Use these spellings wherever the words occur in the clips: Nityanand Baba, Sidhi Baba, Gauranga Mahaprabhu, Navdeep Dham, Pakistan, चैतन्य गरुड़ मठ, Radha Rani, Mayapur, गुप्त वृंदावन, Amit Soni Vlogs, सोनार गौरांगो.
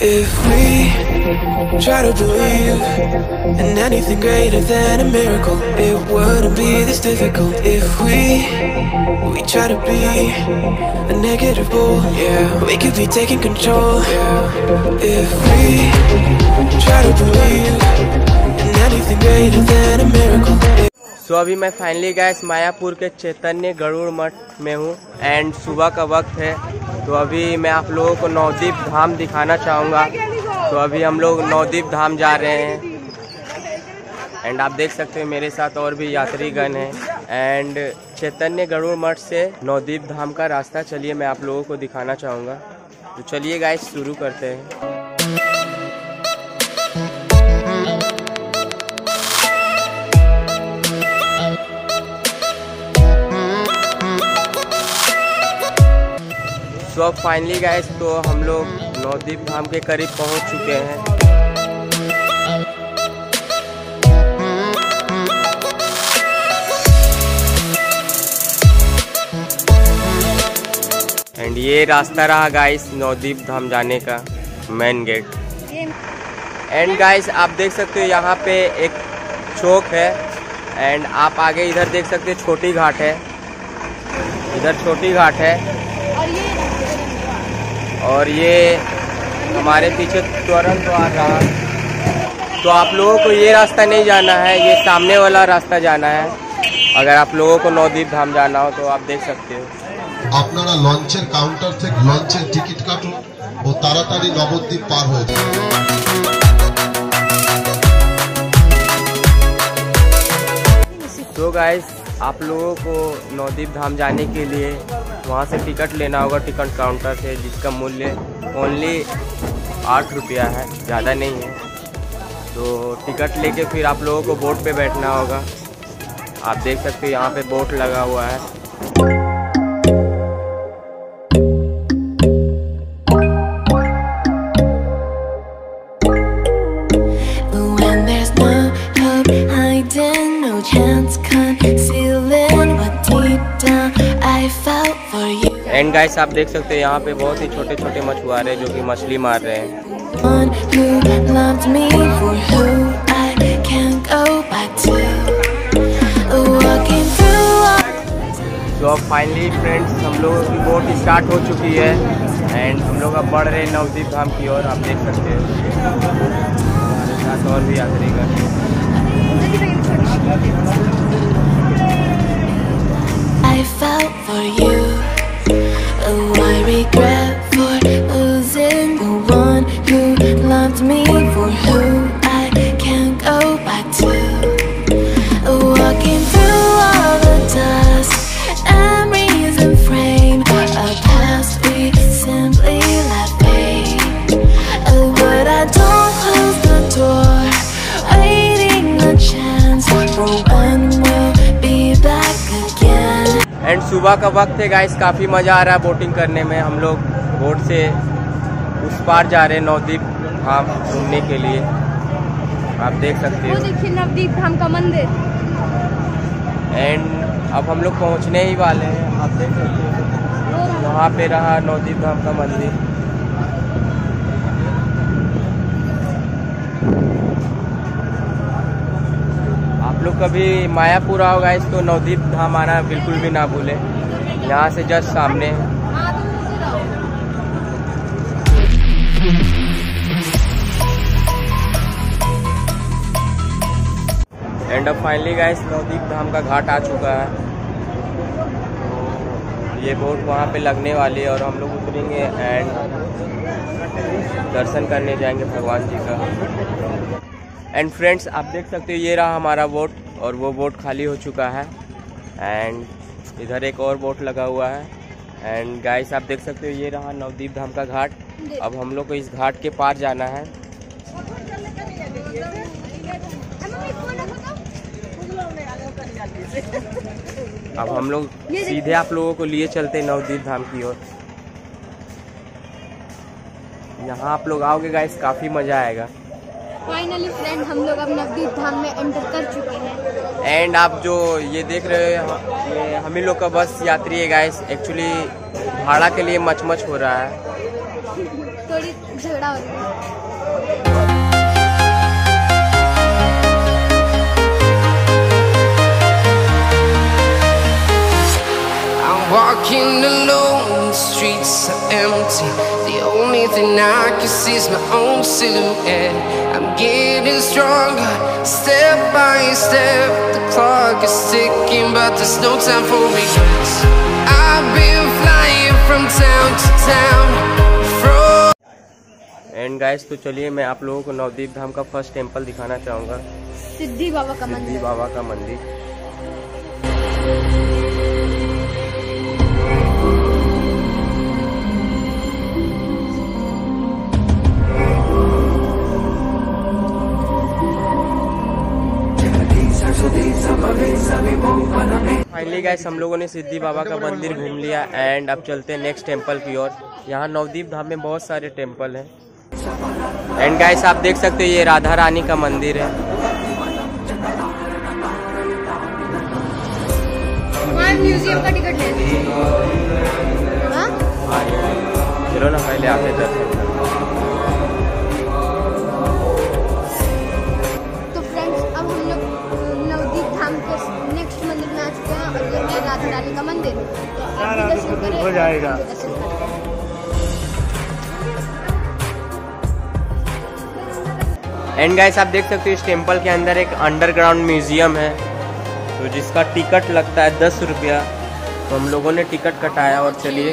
If we try to believe in anything greater than a miracle, it wouldn't be this difficult. If we try to be a negative bull, yeah, we could be taking control. Yeah. If we try to believe in anything greater than a miracle. तो अभी मैं finally guys Mayapur के चैतन्य गरुड़ मठ में हूँ and सुबह का वक्त है। तो अभी मैं आप लोगों को नवदीप धाम दिखाना चाहूँगा। तो अभी हम लोग नवदीप धाम जा रहे हैं एंड आप देख सकते हैं मेरे साथ और भी यात्रीगण हैं। एंड चैतन्य गरुड़ मठ से नवदीप धाम का रास्ता चलिए मैं आप लोगों को दिखाना चाहूँगा। तो चलिए गाइस शुरू करते हैं। तो अब फाइनली गाइस तो हम लोग नवदीप धाम के करीब पहुंच चुके हैं एंड ये रास्ता रहा गाइस नवदीप धाम जाने का मेन गेट। एंड गाइस आप देख सकते हो यहाँ पे एक चौक है एंड आप आगे इधर देख सकते हो छोटी घाट है, इधर छोटी घाट है और ये हमारे पीछे तुरंत आ रहा। तो आप लोगों को ये रास्ता नहीं जाना है, ये सामने वाला रास्ता जाना है अगर आप लोगों को नवदीप धाम जाना हो। तो आप देख सकते हो अपना लॉन्चर काउंटर से लॉन्चर टिकट काटो और तारातारी नवदीप पार हो जाए। तो गाइस आप लोगों को नवदीप धाम जाने के लिए वहाँ से टिकट लेना होगा टिकट काउंटर से, जिसका मूल्य ओनली 8 रुपया है, ज़्यादा नहीं है। तो टिकट लेके फिर आप लोगों को बोट पे बैठना होगा। आप देख सकते हो यहाँ पे बोट लगा हुआ है। एंड गाइस आप देख सकते हैं यहाँ पे बहुत ही छोटे छोटे मछुआरे जो कि मछली मार रहे हैं। तो अब फाइनली फ्रेंड्स हम लोगों की बोट स्टार्ट हो चुकी है एंड हम लोग अब बढ़ रहे हैं नवदीप धाम की ओर। आप देख सकते हैं हमारे साथ और भी यात्री कर। Oh, I regret for losing the one who loved me, for who I can't go back to. Walking through all the dust, memories and frame of past we simply let be. But I don't close the door, waiting a chance for when we'll be back again. And सुबह का वक्त है guys, काफ़ी मज़ा आ रहा है boating करने में। हम लोग बोट से उस पार जा रहे हैं नवदीप धाम घूमने के लिए। आप देख सकते हो देखिए नवदीप धाम का मंदिर। एंड अब हम लोग पहुंचने ही वाले हैं। आप देख सकते हो वहाँ पे रहा नवदीप धाम का मंदिर। कभी मायापुर आओ गाइस तो नवदीप धाम आना बिल्कुल भी ना भूले, यहाँ से जस्ट सामने। एंड अब फाइनली गाइस नवदीप धाम का घाट आ चुका है। ये बोट वहाँ पे लगने वाली है और हम लोग उतरेंगे एंड दर्शन करने जाएंगे भगवान जी का। एंड फ्रेंड्स आप देख सकते हो ये रहा हमारा बोट और वो बोट खाली हो चुका है एंड इधर एक और बोट लगा हुआ है। एंड गाइस आप देख सकते हो ये रहा नवदीप धाम का घाट। अब हम लोग को इस घाट के पार जाना है। अब हम लोग सीधे आप लोगों को लिए चलते हैं नवदीप धाम की ओर। यहाँ आप लोग आओगे गाइस काफ़ी मज़ा आएगा। फाइनली फ्रेंड हम लोग अब नवदीप धाम में एंटर कर चुके हैं। एंड आप जो ये देख रहे हो ये हम ही लोग का बस यात्री है गाइस, एक्चुअली भाड़ा के लिए मचमच हो रहा है। थोड़ी तक झगड़ा हो गया। Walking alone, the streets are empty. The only thing I can see is my own silhouette. I'm getting stronger, step by step. The clock is ticking, but there's no time for me. I've been flying from town to town. And guys, तो चलिए मैं आप लोगों को नवदीप धाम का first temple दिखाना चाहूँगा, सिद्धि बाबा का मंदिर। फाइनली गाइस हम लोगों ने सिद्धि बाबा का मंदिर घूम लिया एंड अब चलते हैं नेक्स्ट टेंपल की ओर। यहाँ नवदीप धाम में बहुत सारे टेंपल हैं एंड गाइस आप देख सकते हो ये राधा रानी का मंदिर है। म्यूजियम का टिकट ले चलो ना, पहले आते दर्शन। मंदिर हो जाएगा। एंड गाइस आप देख सकते हो इस टेंपल के अंदर एक अंडरग्राउंड म्यूजियम है तो जिसका टिकट लगता है 10 रुपया। तो हम लोगों ने टिकट कटाया और चलिए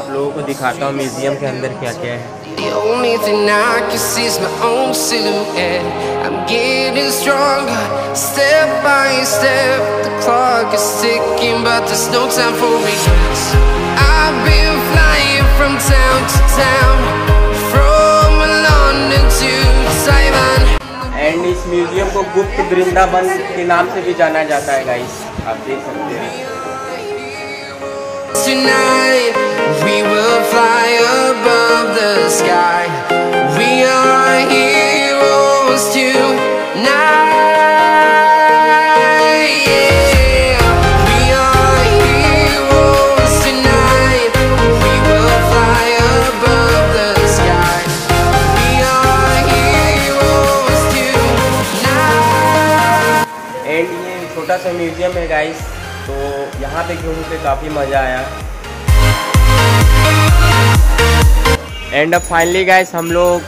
आप लोगों को दिखाता हूँ म्यूजियम के अंदर क्या क्या है। The only thing I can see is my own silhouette. I'm getting stronger, step by step. The clock is ticking, but there's no time for me. I've been flying from town to town, from London to Taiwan. And इस museum को गुप्त वृंदावन के नाम से भी जाना जाता है गाइस, आप देख सकते हैं। Tonight we will fly above the sky. We are heroes tonight. Yeah. We are heroes tonight. We will fly above the sky. We are heroes tonight. And ये छोटा सा म्यूजियम है गाइस, तो यहाँ पे घूम के काफ़ी मज़ा आया। एंड अब फाइनली गाइस हम लोग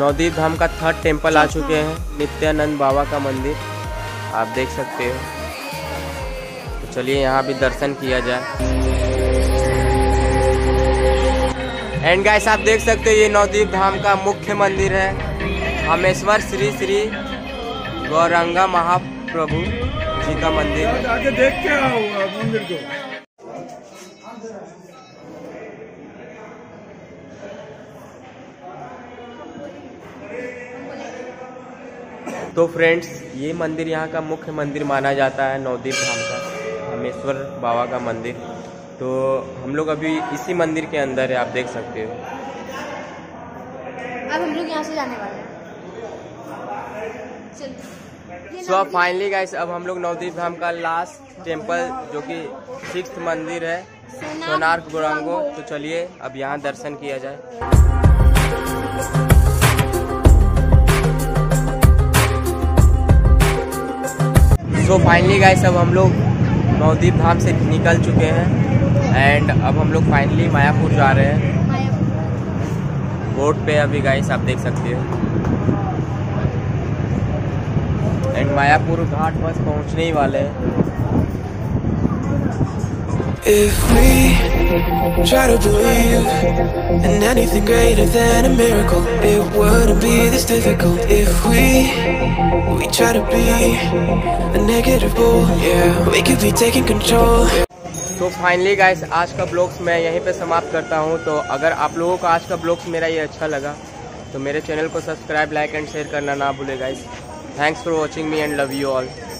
नवदीप धाम का थर्ड टेम्पल आ चुके हैं, नित्यानंद बाबा का मंदिर, आप देख सकते हो। तो चलिए यहाँ भी दर्शन किया जाए। एंड गाइस आप देख सकते हो ये नवदीप धाम का मुख्य मंदिर है, हमेश्वर श्री श्री गौरंगा महाप्रभु जी का मंदिर है। आगे देख के आओ मंदिर को। तो फ्रेंड्स ये मंदिर यहाँ का मुख्य मंदिर माना जाता है नवदीप धाम का, हमेश्वर बाबा का मंदिर। तो हम लोग अभी इसी मंदिर के अंदर है, आप देख सकते हो। अब हम लोग यहाँ से जाने वाले हैं। चल सो फाइनली गाइस अब हम लोग नवदीप धाम का लास्ट टेम्पल जो कि 6th मंदिर है, सोनार गौरांगो। तो चलिए अब यहाँ दर्शन किया जाए। सो फाइनली गाइस अब हम लोग नवदीप धाम से निकल चुके हैं एंड अब हम लोग फाइनली मायापुर जा रहे हैं। बोट पे अभी गाइस आप देख सकते हो एंड मायापुर घाट बस पहुंचने ही वाले हैं। तो फाइनली गाइस आज का ब्लॉग्स मैं यहीं पे समाप्त करता हूं। तो अगर आप लोगों को आज का ब्लॉग्स मेरा ये अच्छा लगा तो मेरे चैनल को सब्सक्राइब, लाइक एंड शेयर करना ना भूलें guys. Thanks for watching me and love you all.